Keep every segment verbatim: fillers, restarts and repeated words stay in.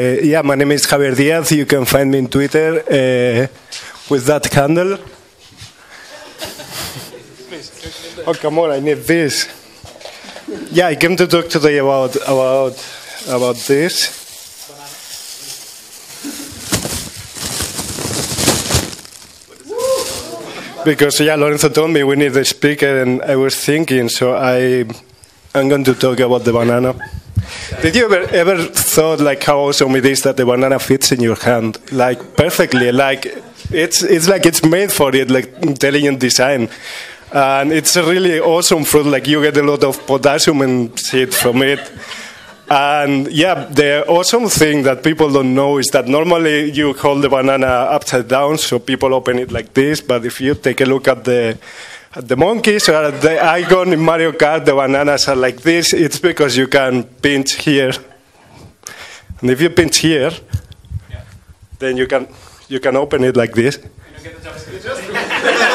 Uh, yeah, my name is Javier Díaz. You can find me on Twitter uh, with that handle. Oh, come on, I need this. Yeah, I came to talk today about about about this. Because, yeah, Lorenzo told me we need a speaker, and I was thinking, so I, I'm going to talk about the banana. Did you ever, ever thought, like, how awesome it is that the banana fits in your hand, like, perfectly? Like, it's, it's like it's made for it, like, intelligent design. And it's a really awesome fruit, like, you get a lot of potassium and shit from it. And, yeah, the awesome thing that people don't know is that normally you hold the banana upside down, so people open it like this. But if you take a look at the, at the monkeys or at the icon in Mario Kart, the bananas are like this. It's because you can pinch here. And if you pinch here, yeah, then you can, you can open it like this. You get the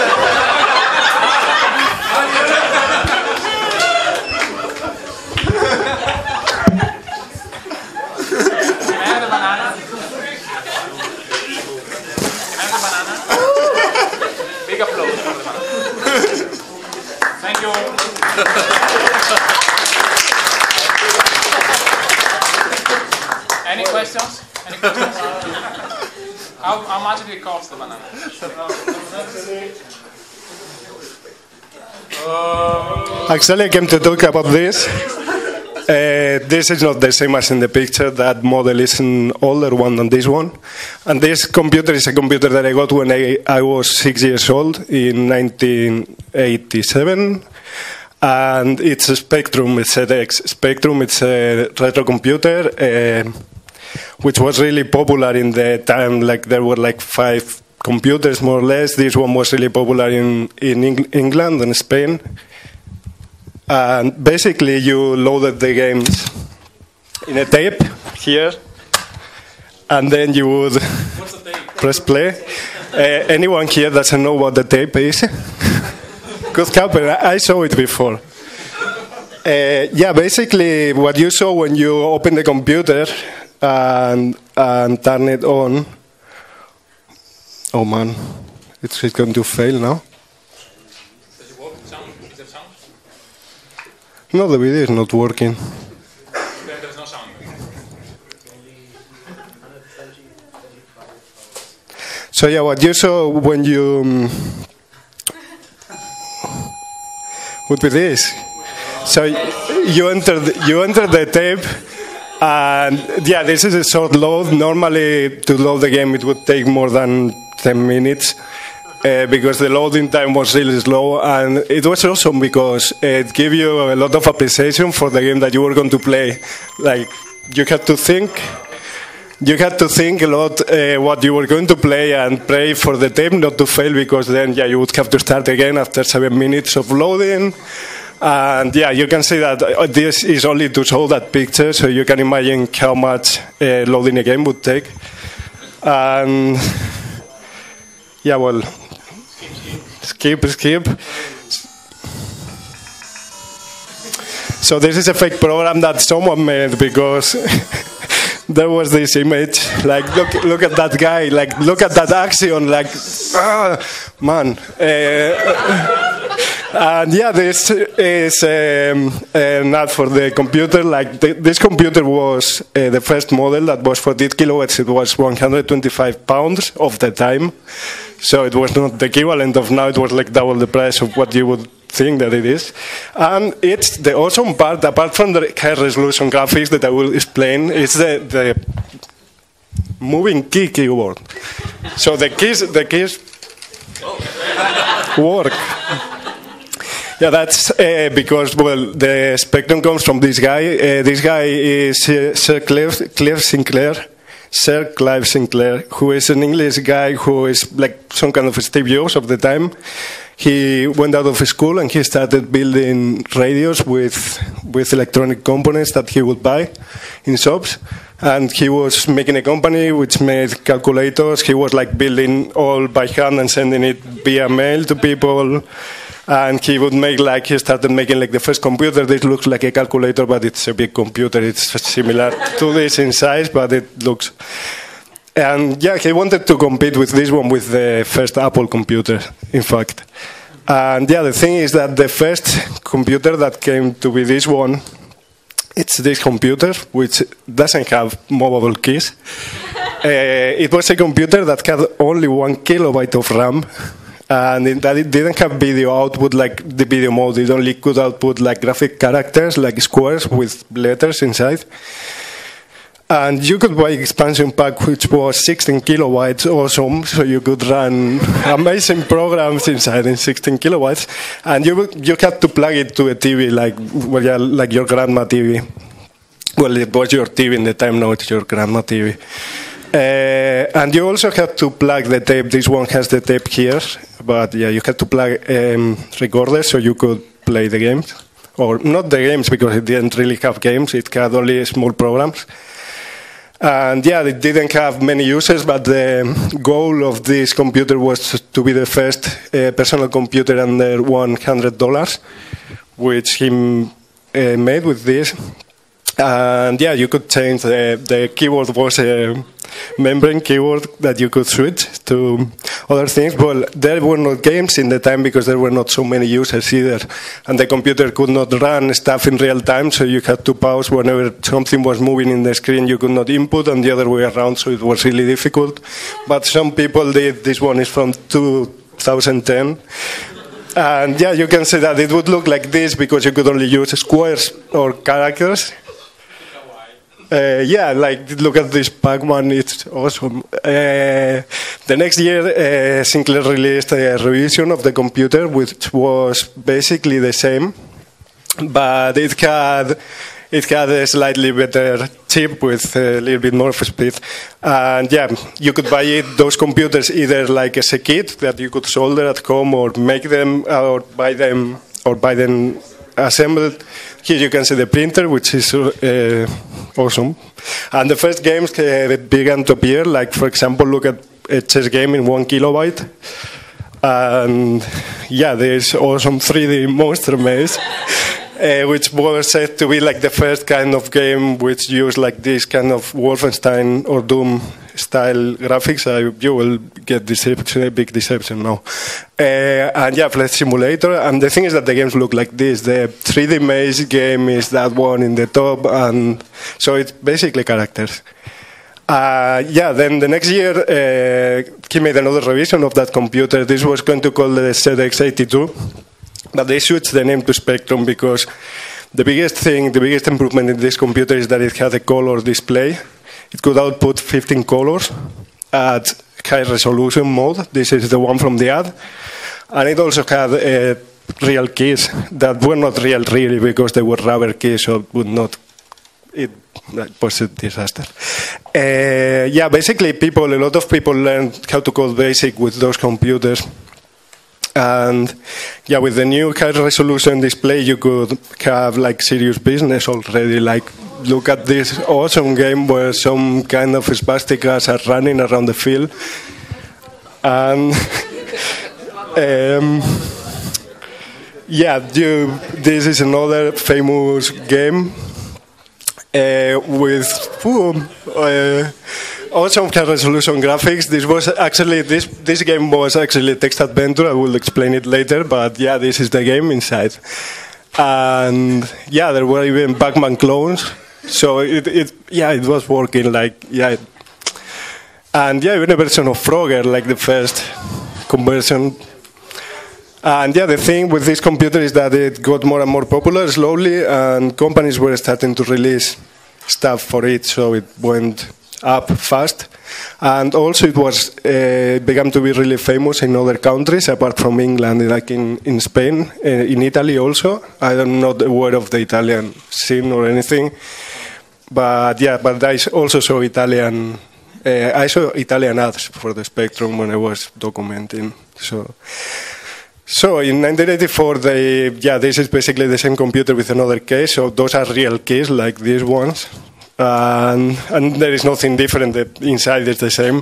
Any questions? Any questions? How, how much did it cost the banana? Uh, Actually, I came to talk about this. Uh, this is not the same as in the picture. That model is an older one than this one. And this computer is a computer that I got when I, I was six years old in nineteen eighty-seven. And it's a Spectrum, it's a Z X Spectrum, it's a retro computer, uh, which was really popular in the time. Like, there were like five computers, more or less. This one was really popular in, in Eng England and Spain. And basically, you loaded the games in a tape here, and then you would What's the tape? press play. Uh, anyone here doesn't know what the tape is? Could happen. I saw it before. Uh, yeah, basically what you saw when you open the computer and, and turn it on. Oh man, it's, it's going to fail now. Does it work? Sound? Is there sound? No, the video is not working. There, there's no sound. So yeah, what you saw when you. Um, would be this. So you enter the, you enter the tape, and yeah, this is a short load. Normally, to load the game, it would take more than ten minutes uh, because the loading time was really slow, and it was awesome because it gave you a lot of appreciation for the game that you were going to play. Like, you had to think. You had to think a lot uh, what you were going to play and pray for the tape not to fail, because then, yeah, you would have to start again after seven minutes of loading. And yeah, you can see that this is only to show that picture, so you can imagine how much uh, loading a game would take. And yeah, well, skip, skip. So this is a fake program that someone made because there was this image, like, look, look at that guy, like, look at that action, like, ah, man. Uh, and yeah, this is um, an ad for the computer. Like, th this computer was uh, the first model that was forty-eight kilowatts. It was one hundred twenty-five pounds of the time. So it was not the equivalent of now. It was like double the price of what you would thing that it is. And it's the awesome part, apart from the high resolution graphics that I will explain, is the, the moving key keyboard. So the keys, the keys work. Yeah, that's uh, because, well, the Spectrum comes from this guy. Uh, this guy is uh, Sir Clive, Clive Sinclair. Sir Clive Sinclair, who is an English guy who is like some kind of Steve Jobs of the time. He went out of school and he started building radios with with electronic components that he would buy in shops. And he was making a company which made calculators. He was like building all by hand and sending it via mail to people. and he would make like he started making like the first computer. This looks like a calculator, but it's a big computer. It's similar to this in size, but it looks. And yeah, he wanted to compete with this one, with the first Apple computer, in fact. And yeah, the thing is that the first computer that came to be this one, it's this computer, which doesn't have movable keys. uh, it was a computer that had only one kilobyte of RAM, and it, that it didn't have video output like the video mode. It only could output like graphic characters, like squares with letters inside. And you could buy expansion pack, which was sixteen kilobytes, awesome, so you could run amazing programs inside in sixteen kilobytes. And you you had to plug it to a T V, like well, yeah, like your grandma T V. Well, it was your T V in the time, now it's your grandma T V. Uh, and you also had to plug the tape. This one has the tape here, but yeah, you had to plug um, recorders so you could play the games. Or not the games, because it didn't really have games, it had only small programs. And yeah, it didn't have many uses, but the goal of this computer was to be the first uh, personal computer under one hundred dollars, which he uh, made with this. And yeah, you could change the, the keyboard was a membrane keyboard that you could switch to other things. Well, there were no games in the time because there were not so many users either. And the computer could not run stuff in real time, so you had to pause whenever something was moving in the screen. You could not input, and the other way around, so it was really difficult. But some people did. This one is from two thousand ten. And yeah, you can see that it would look like this because you could only use squares or characters. Uh, yeah, like, look at this Pac-Man, it's awesome. Uh, the next year, uh, Sinclair released a revision of the computer, which was basically the same, but it had, it had a slightly better chip with a little bit more speed. And yeah, you could buy it, those computers either like as a kit that you could solder at home, or make them, or buy them, or buy them assembled. Here you can see the printer, which is uh, awesome. And the first games uh, began to appear, like, for example, look at a chess game in one kilobyte. And yeah, there's awesome three D Monster Maze, uh, which was said to be like the first kind of game which used like this kind of Wolfenstein or Doom style graphics. I, you will get deception, a big deception now. Uh, and yeah, Flight Simulator. And the thing is that the games look like this. The three D Maze game is that one in the top, and so it's basically characters. Uh, yeah, then the next year, uh, he made another revision of that computer. This was going to call the Z X eighty-two, but they switched the name to Spectrum because the biggest thing, the biggest improvement in this computer is that it had a color display. It could output fifteen colors at high resolution mode. This is the one from the ad. And it also had uh, real keys that were not real really because they were rubber keys, so it would not, it was a disaster. Uh, yeah, basically people, a lot of people learned how to code BASIC with those computers. And yeah, with the new high resolution display, you could have like serious business already. Like, look at this awesome game where some kind of swastikas are running around the field. And um, yeah, you, this is another famous game uh, with uh, awesome high resolution graphics. This was actually this this game was actually a text adventure. I will explain it later, but yeah, this is the game inside. And yeah, there were even Pac-Man clones. So it, it, yeah, it was working like, yeah. And yeah, even a version of Frogger, like the first conversion. And yeah, the thing with this computer is that it got more and more popular slowly, and companies were starting to release stuff for it, so it went up fast. And also it was uh, began to be really famous in other countries apart from England, like in, in Spain, uh, in Italy also. I'm not aware of the Italian scene or anything, but yeah, but I also saw Italian uh, I saw Italian ads for the Spectrum when I was documenting. So So in nineteen eighty-four, they, yeah, this is basically the same computer with another case, so those are real keys like these ones. And, and there is nothing different, the inside is the same.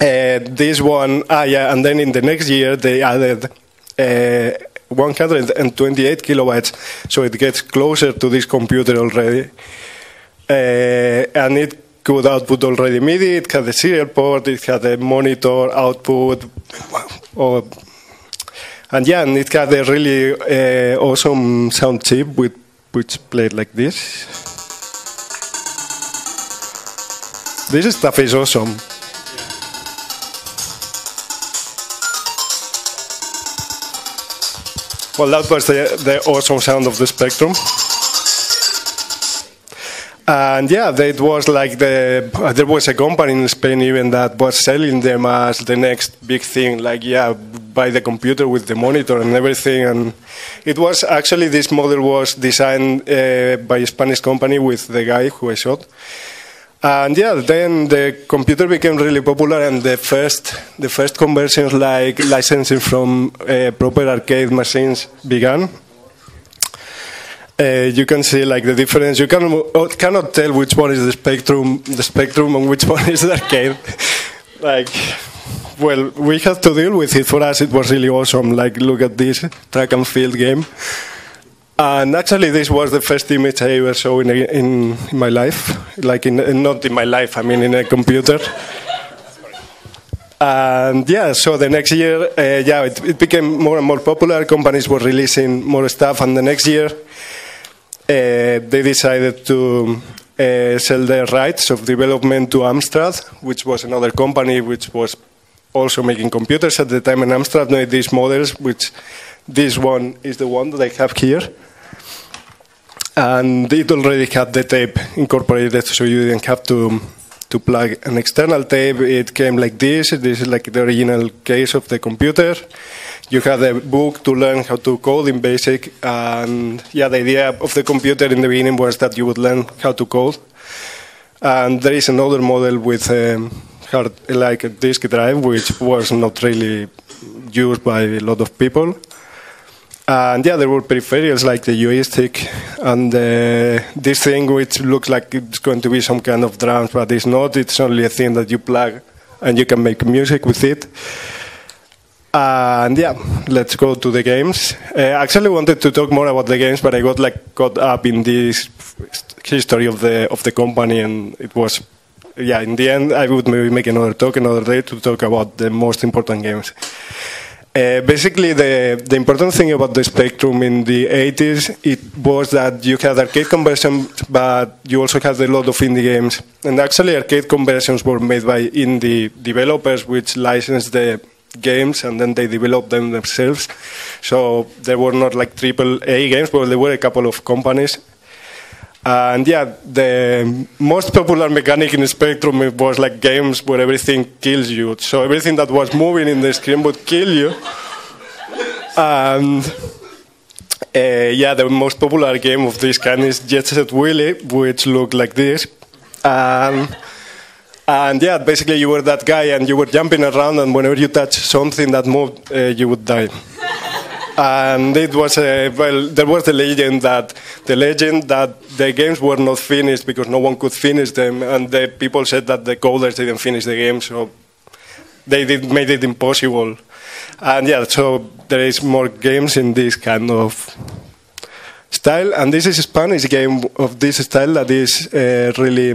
Uh, this one, ah yeah, and then in the next year they added uh, one hundred twenty-eight kilobytes, so it gets closer to this computer already. Uh, and it could output already MIDI, it had a serial port, it had a monitor output, or, and yeah, and it had a really uh, awesome sound chip with, which played like this. This stuff is awesome. Well, that was the, the awesome sound of the Spectrum. And yeah, it was like the, there was a company in Spain even that was selling them as the next big thing, like, yeah, buy the computer with the monitor and everything. And it was actually, this model was designed uh, by a Spanish company with the guy who I shot. And yeah, then the computer became really popular, and the first, the first conversions, like licensing from uh, proper arcade machines, began. Uh, you can see like the difference. You can, cannot tell which one is the Spectrum, the Spectrum, and which one is the arcade. Like, well, we had to deal with it. For us, it was really awesome. Like, look at this track and field game. And actually, this was the first image I ever saw in, a, in, in my life. Like, in, not in my life, I mean in a computer. And yeah, so the next year, uh, yeah, it, it became more and more popular. Companies were releasing more stuff. And the next year, uh, they decided to uh, sell their rights of development to Amstrad, which was another company which was also making computers at the time. And Amstrad made these models, which... this one is the one that I have here. And it already had the tape incorporated, so you didn't have to, to plug an external tape. It came like this. This is like the original case of the computer. You had a book to learn how to code in BASIC. And yeah, the idea of the computer in the beginning was that you would learn how to code. And there is another model with um, hard, like a disk drive, which was not really used by a lot of people. And yeah, there were peripherals like the joystick and uh, this thing which looks like it's going to be some kind of drums, but it's not. It's only a thing that you plug and you can make music with it. And yeah, let's go to the games. I uh, actually wanted to talk more about the games, but I got like caught up in this history of the of the company, and it was, yeah, in the end I would maybe make another talk another day to talk about the most important games. Uh, basically, the, the important thing about the Spectrum in the eighties, it was that you had arcade conversions, but you also had a lot of indie games. And actually, arcade conversions were made by indie developers, which licensed the games, and then they developed them themselves. So they were not like triple A games, but there were a couple of companies. And yeah, the most popular mechanic in the Spectrum, it was like games where everything kills you. So everything that was moving in the screen would kill you. And uh, yeah, the most popular game of this kind is Jet Set Willy, which looked like this. Um, and yeah, basically you were that guy and you were jumping around, and whenever you touched something that moved, uh, you would die. And it was a, well, there was the legend that the legend that the games were not finished because no one could finish them, and the people said that the coders didn't finish the game, so they did, made it impossible. And yeah, so there is more games in this kind of style, and this is a Spanish game of this style that is uh, really,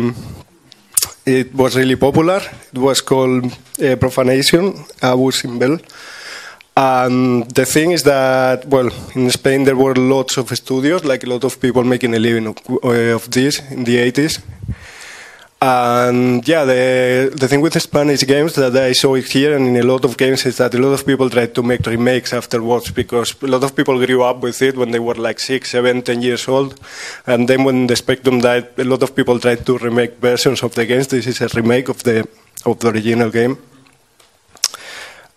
it was really popular. It was called uh, Profanation, Abu Simbel. And the thing is that, well, in Spain there were lots of studios, like a lot of people making a living of, uh, of this in the eighties. And yeah, the, the thing with the Spanish games that I saw it here and in a lot of games is that a lot of people tried to make remakes afterwards, because a lot of people grew up with it when they were like six, seven, ten years old. And then when the Spectrum died, a lot of people tried to remake versions of the games. This is a remake of the, of the original game.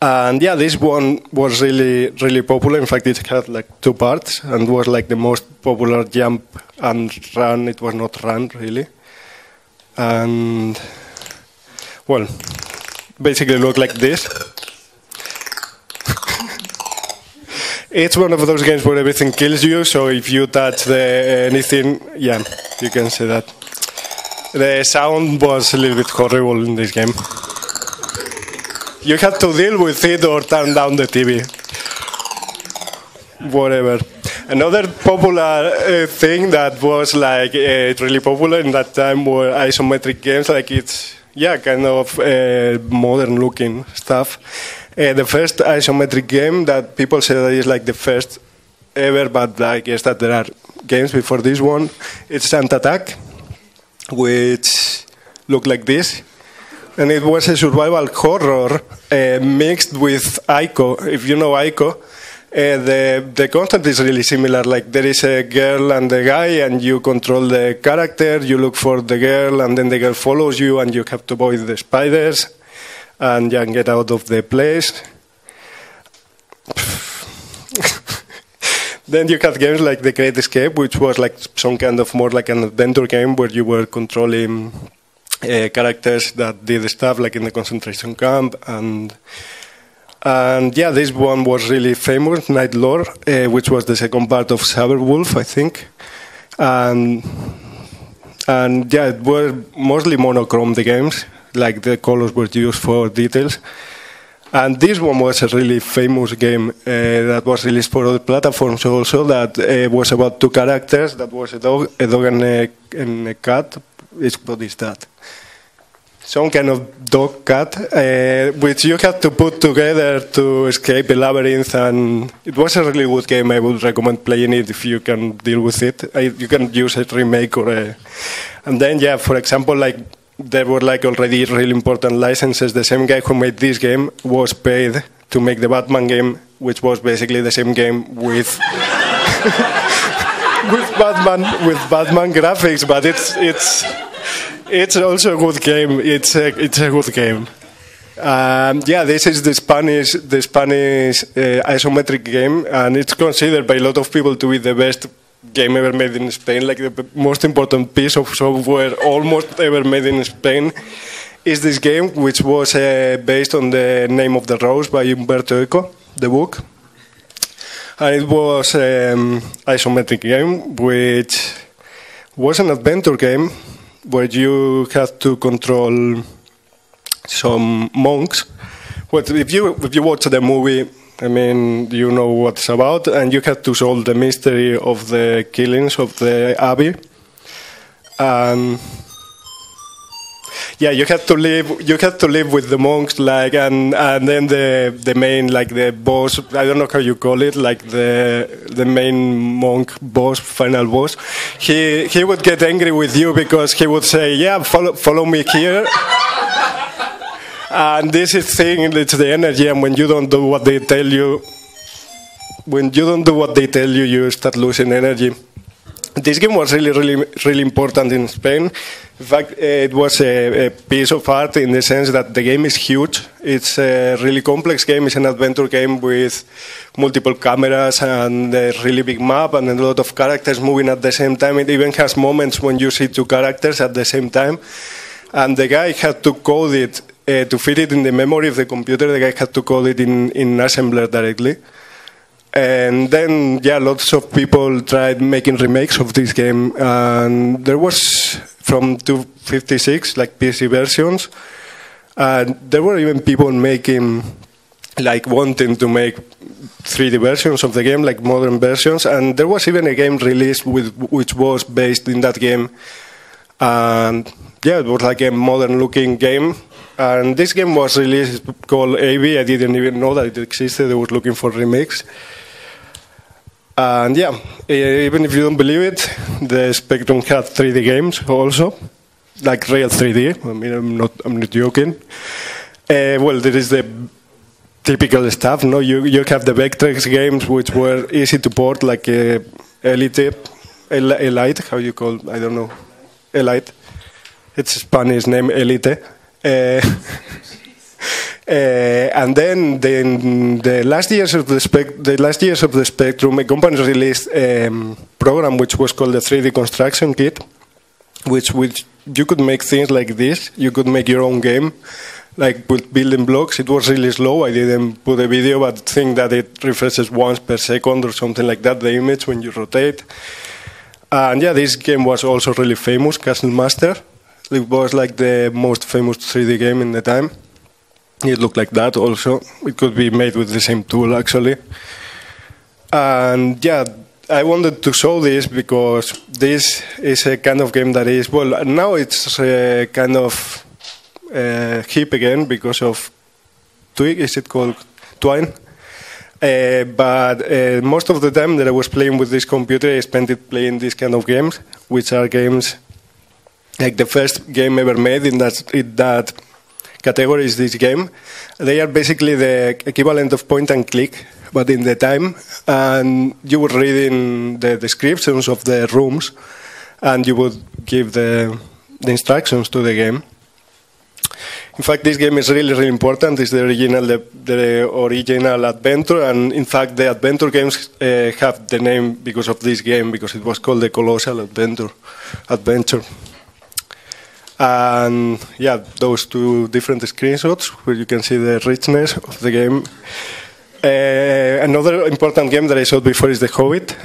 And yeah, this one was really, really popular. In fact, it had like two parts and was like the most popular jump and run. It was not run, really. And, well, basically looked like this. It's one of those games where everything kills you, so if you touch the, anything, yeah, you can see that. The sound was a little bit horrible in this game. You had to deal with it or turn down the T V. whatever. Another popular uh, thing that was like uh, really popular in that time were isometric games, like it's yeah kind of uh, modern looking stuff. Uh, the first isometric game that people say that is like the first ever, but I guess that there are games before this one, it's Ant Attack, which looked like this. And it was a survival horror uh, mixed with I C O. If you know I C O, uh, the, the concept is really similar. Like there is a girl and a guy, and you control the character, you look for the girl, and then the girl follows you, and you have to avoid the spiders, and you can get out of the place. Then you had games like The Great Escape, which was like some kind of more like an adventure game where you were controlling uh, characters that did stuff like in the concentration camp. And and yeah, this one was really famous, Night Lore, uh, which was the second part of Cyberwolf, I think. And, and yeah, it were mostly monochrome, the games. Like the colors were used for details. And this one was a really famous game uh, that was released for other platforms also, that uh, was about two characters, that was a dog, a dog and, a, and a cat. It's, what is that? Some kind of dog cat, uh, which you had to put together to escape a labyrinth, and it was a really good game. I would recommend playing it if you can deal with it. I, you can use a remake or a... And then, yeah, for example, like... there were like already really important licenses. The same guy who made this game was paid to make the Batman game, which was basically the same game with with Batman with Batman graphics, but it's it's it's also a good game. It's a, it's a good game. Um, yeah, this is the Spanish the Spanish uh, isometric game, and it's considered by a lot of people to be the best game ever made in Spain. Like the most important piece of software almost ever made in Spain is this game, which was uh, based on The Name of the Rose by Umberto Eco, the book. And it was an um, isometric game, which was an adventure game where you had to control some monks. But if you, if you watch the movie, I mean, you know what it's about, and you have to solve the mystery of the killings of the abbey. And yeah, you have to live. You have to live with the monks, like, and and then the the main, like the boss. I don't know how you call it, like the the main monk boss, final boss. He he would get angry with you because he would say, "Yeah, follow follow me here." And this is thing, it's the energy, and when you don't do what they tell you, when you don't do what they tell you, you start losing energy. This game was really, really, really important in Spain. In fact, it was a, a piece of art in the sense that the game is huge. It's a really complex game. It's an adventure game with multiple cameras and a really big map and a lot of characters moving at the same time. It even has moments when you see two characters at the same time. And the guy had to code it. Uh, to fit it in the memory of the computer, the guy had to code it in, in assembler directly. And then, yeah, lots of people tried making remakes of this game. And there was, from two fifty-six, like P C versions, and there were even people making, like wanting to make three D versions of the game, like modern versions. And there was even a game released with, which was based in that game. And yeah, it was like a modern looking game. And this game was released called A B. I didn't even know that it existed. I was looking for remakes. And yeah, even if you don't believe it, the Spectrum had three D games also, like real three D. I mean, I'm not, I'm not joking. Uh, well, there is the typical stuff. No, you you have the Vectrex games, which were easy to port, like uh, Elite, El Elite. How you call? I don't know. Elite. It's a Spanish name, Elite. Uh, uh, and then, then the last years of the spec the last years of the Spectrum, a company released a um, program which was called the three D Construction Kit, which which you could make things like this. You could make your own game, like with building blocks. It was really slow. I didn't put a video, but think that it refreshes once per second or something like that, the image when you rotate. And yeah, this game was also really famous, Castle Master. It was like the most famous three D game in the time. It looked like that also. It could be made with the same tool, actually. And yeah, I wanted to show this because this is a kind of game that is, well, now it's uh, kind of uh, hip again because of Twig, is it called Twine? Uh, but uh, most of the time that I was playing with this computer, I spent it playing these kind of games, which are games like the first game ever made in that, in that category is this game. They are basically the equivalent of point and click, but in the time, and you would read in the descriptions of the rooms, and you would give the, the instructions to the game. In fact, this game is really, really important. It's the original, the, the original adventure, and in fact, the adventure games uh, have the name because of this game, because it was called the Colossal Adventure. Adventure. And yeah, those two different screenshots where you can see the richness of the game. Uh, another important game that I showed before is The Hobbit,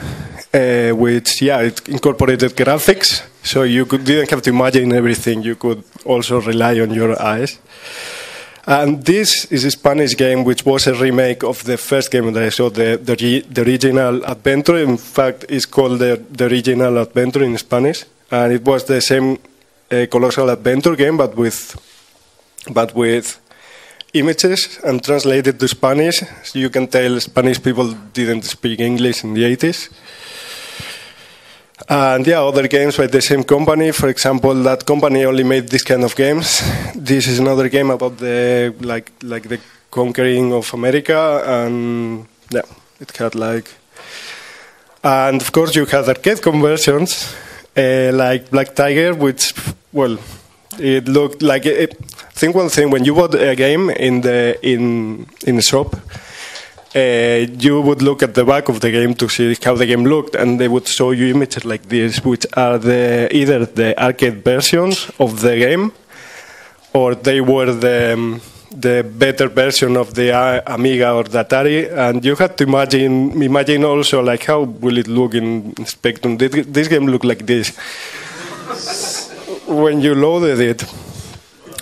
uh, which, yeah, it incorporated graphics, so you could, didn't have to imagine everything. You could also rely on your eyes. And this is a Spanish game, which was a remake of the first game that I showed, the, the, the original adventure. In fact, it's called the, the original adventure in Spanish, and it was the same uh, Colossal Adventure game, but with, but with images and translated to Spanish, so you can tell Spanish people didn't speak English in the eighties. And yeah, other games by the same company. For example, that company only made this kind of games. This is another game about the like like the conquering of America, and yeah, it had like. And of course, you had arcade conversions uh, like Black Tiger, which, well, it looked like it. I think one thing, when you bought a game in the in in the shop, uh, you would look at the back of the game to see how the game looked, and they would show you images like this, which are the either the arcade versions of the game, or they were the the better version of the Amiga or the Atari, and you had to imagine imagine also like how will it look in Spectrum. Did this game look like this when you loaded it?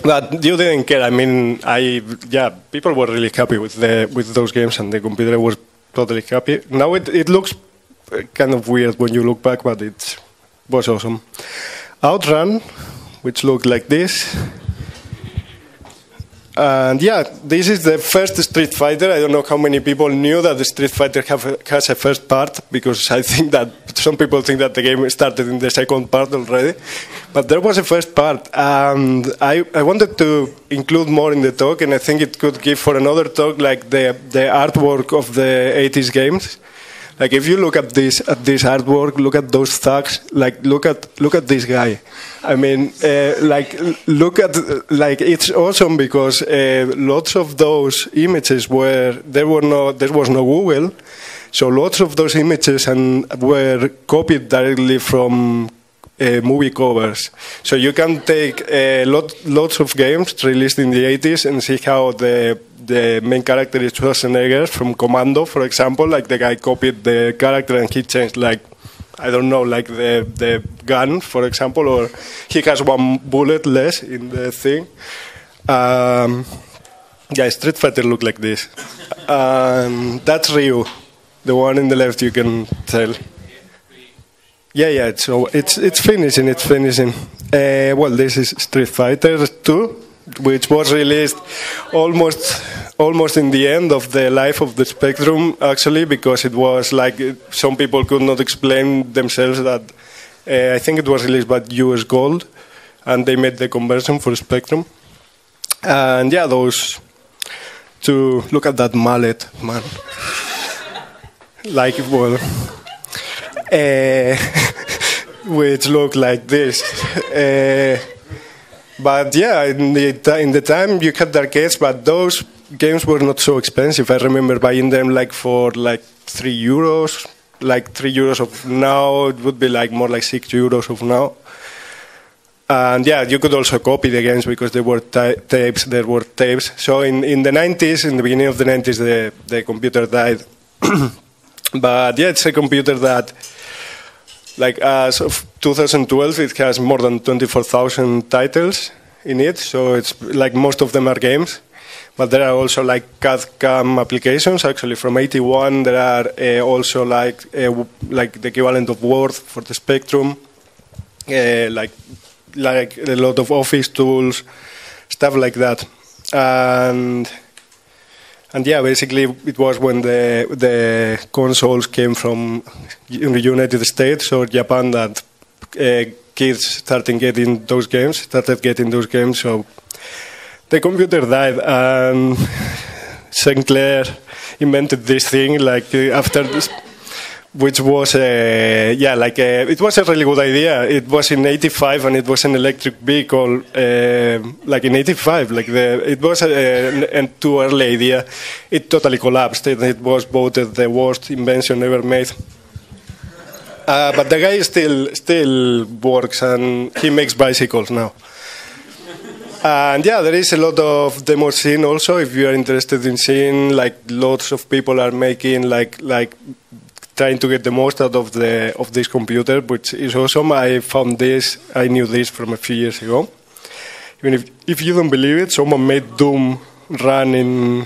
But you didn't care. I mean, I yeah, people were really happy with the with those games, and the computer was totally happy. Now it it looks kind of weird when you look back, but it was awesome. OutRun, which looked like this, and yeah, this is the first Street Fighter. I don't know how many people knew that the Street Fighter have a, has a first part, because I think that some people think that the game started in the second part already. But there was a first part, and I, I wanted to include more in the talk, and I think it could give for another talk, like the, the artwork of the eighties games. Like if you look at this at this artwork, look at those thugs. Like look at look at this guy. I mean, uh, like look at like it's awesome because uh, lots of those images were there were no there was no Google, so lots of those images and were copied directly from uh, movie covers. So you can take uh, lot lots of games released in the eighties and see how the The main character is Schwarzenegger from Commando, for example. Like the guy copied the character and he changed, like, I don't know, like the the gun, for example, or he has one bullet less in the thing. Um, yeah, Street Fighter looked like this. Um, that's Ryu, the one in the left. You can tell. Yeah, yeah. So it's, it's it's finishing. It's finishing. Uh, well, this is Street Fighter two. Which was released almost almost in the end of the life of the Spectrum, actually, because it was like some people could not explain themselves that uh, I think it was released by U S Gold, and they made the conversion for Spectrum. And yeah, those two, look at that mallet, man. Like, well, uh, which looked like this. Uh, But yeah, in the, in the time you had arcades, but those games were not so expensive. I remember buying them like for like three euros, like three euros of now. It would be like more like six euros of now. And yeah, you could also copy the games because there were tapes. There were tapes. So in in the nineties, in the beginning of the nineties, the the computer died. But yeah, it's a computer that. Like as of two thousand twelve, it has more than twenty-four thousand titles in it, so it's like most of them are games. But there are also like C A D C A M applications. Actually, from eighty-one, there are uh, also like uh, like the equivalent of Word for the Spectrum, uh, like like a lot of office tools, stuff like that. And and yeah, basically, it was when the the consoles came from the United States or Japan that uh, kids started getting those games. Started getting those games. So. The computer died, and Sinclair invented this thing. Like after this, which was a, yeah, like a, it was a really good idea. It was in eighty-five, and it was an electric vehicle. Uh, like in eighty-five, like the it was a, a, a too early idea. It totally collapsed. It, it was voted the worst invention ever made. Uh, but the guy still still works, and he makes bicycles now. And yeah, there is a lot of demo scene also. If you are interested in seeing, like lots of people are making, like like trying to get the most out of the of this computer, which is awesome. I found this. I knew this from a few years ago. Even if if you don't believe it, someone made Doom run in.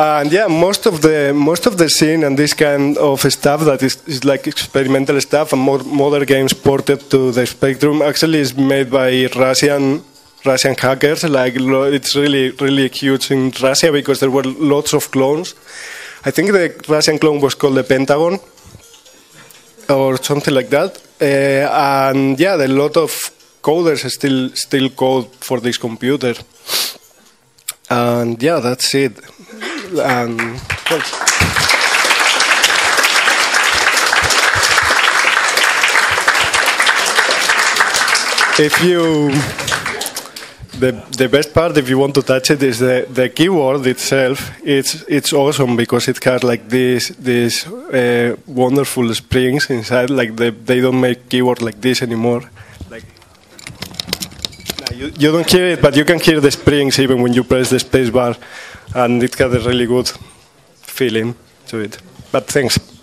And yeah, most of the most of the scene and this kind of stuff that is, is like experimental stuff and more modern games ported to the Spectrum actually is made by Russian Russian hackers. Like it's really really huge in Russia because there were lots of clones. I think the Russian clone was called the Pentagon or something like that. Uh, and yeah, a lot of coders still still code for this computer. And yeah, that's it. And well. If you the the best part, if you want to touch it, is the the keyboard itself. It's it's awesome because it has like these these uh, wonderful springs inside. Like the, they don't make keyboard like this anymore. Like you you don't hear it, but you can hear the springs even when you press the space bar. And it had a really good feeling to it. But thanks.